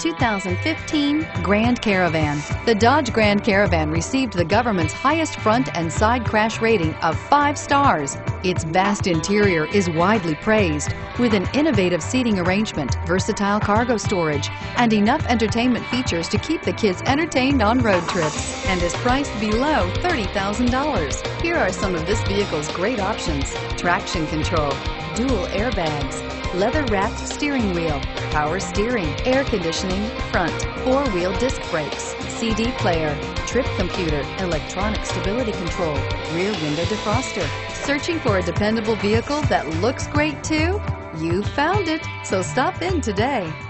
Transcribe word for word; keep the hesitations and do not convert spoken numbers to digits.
two thousand fifteen Grand Caravan. The Dodge Grand Caravan received the government's highest front and side crash rating of five stars. Its vast interior is widely praised, with an innovative seating arrangement, versatile cargo storage, and enough entertainment features to keep the kids entertained on road trips, and is priced below thirty thousand dollars. Here are some of this vehicle's great options: traction control, dual airbags, leather-wrapped steering wheel, power steering, air conditioning, front, four-wheel disc brakes, C D player, trip computer, electronic stability control, rear window defroster. Searching for a dependable vehicle that looks great too? You found it, so stop in today.